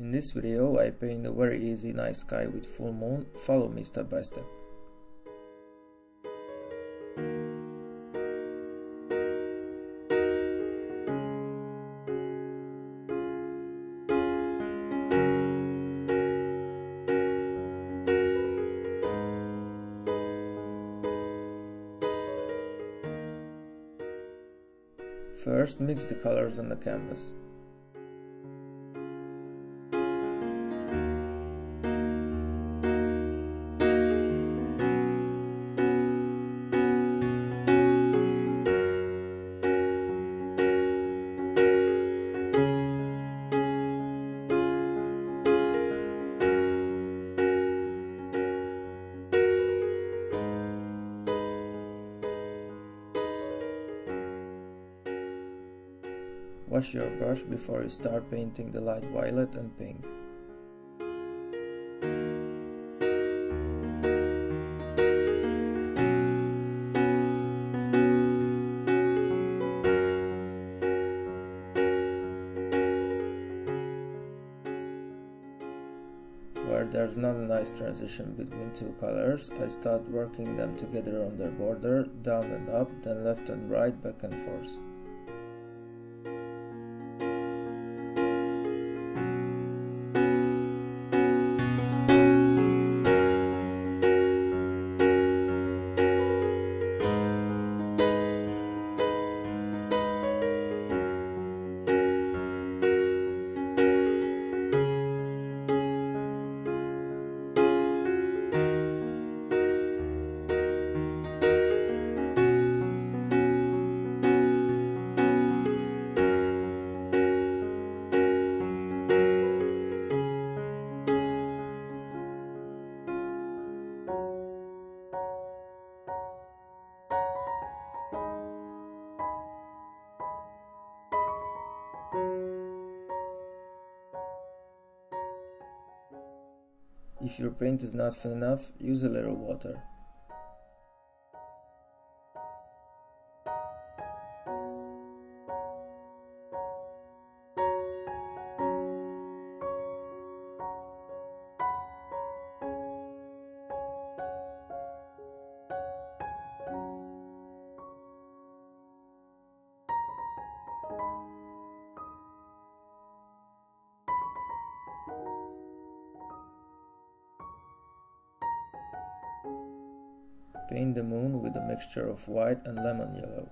In this video I paint a very easy night sky with full moon. Follow me step by step. First, mix the colors on the canvas. Wash your brush before you start painting the light violet and pink. Where there's not a nice transition between two colors, I start working them together on their border, down and up, then left and right, back and forth. If your paint is not thin enough, use a little water. Paint the moon with a mixture of white and lemon yellow.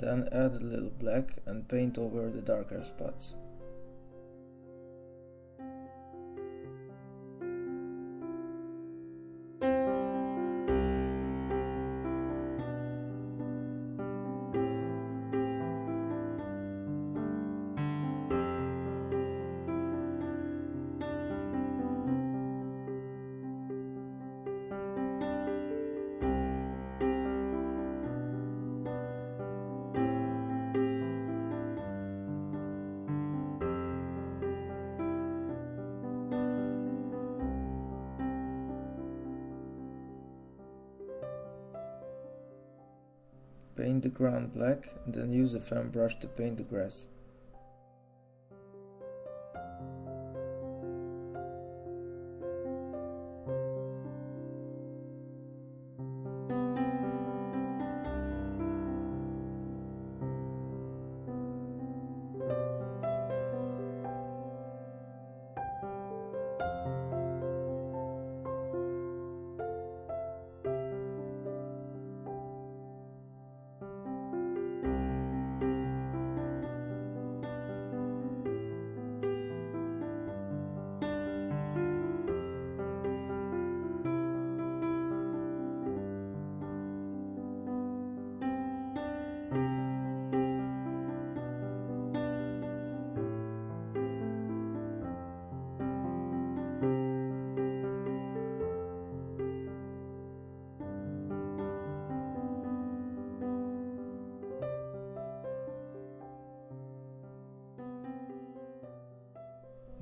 Then add a little black and paint over the darker spots. Paint the ground black, and then use a fan brush to paint the grass.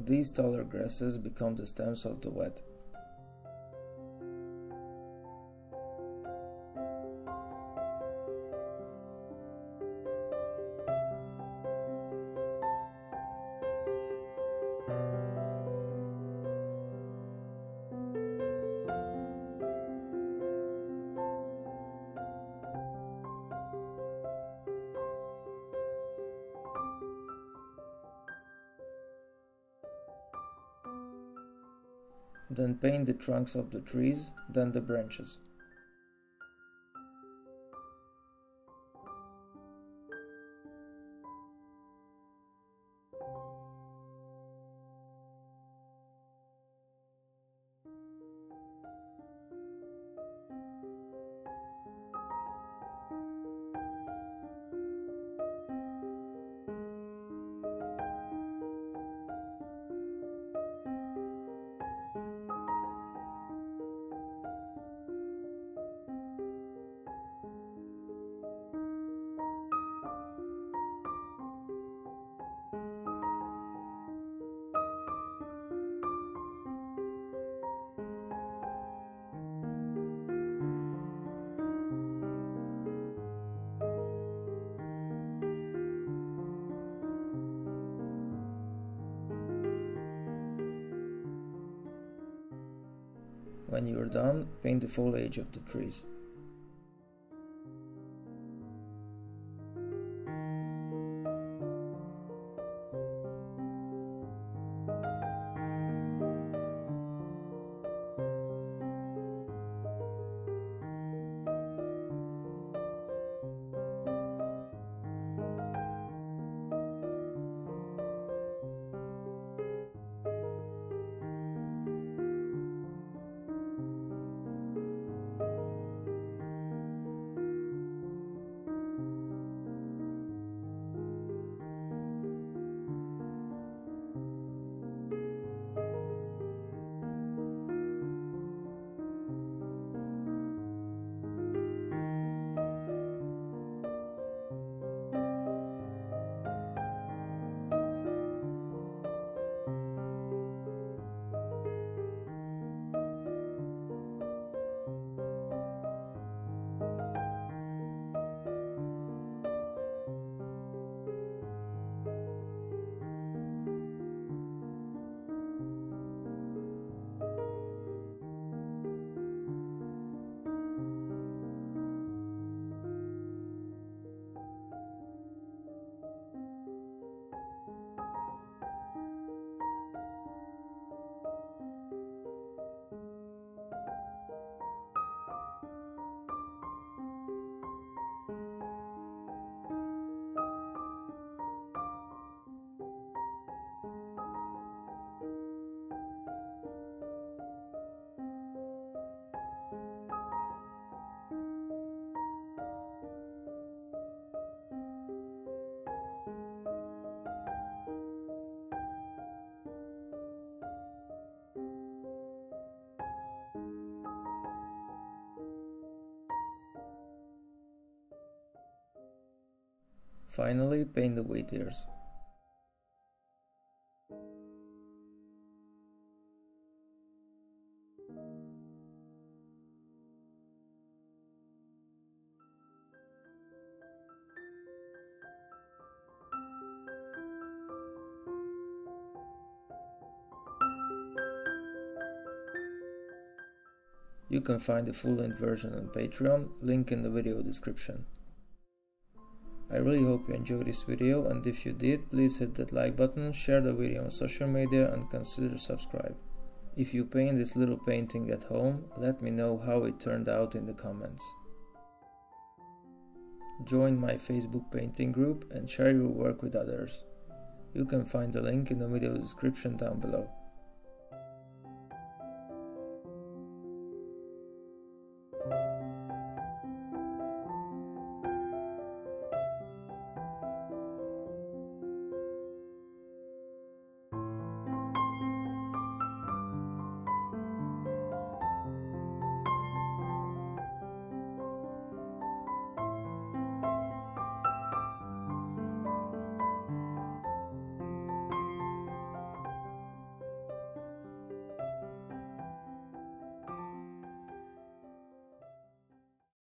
These taller grasses become the stems of the wet. Then paint the trunks of the trees, then the branches. When you are done, paint the foliage of the trees. Finally, paint the wheatears. You can find the full-length version on Patreon, link in the video description. I really hope you enjoyed this video, and if you did, please hit that like button, share the video on social media and consider subscribe. If you paint this little painting at home, let me know how it turned out in the comments. Join my Facebook painting group and share your work with others. You can find the link in the video description down below.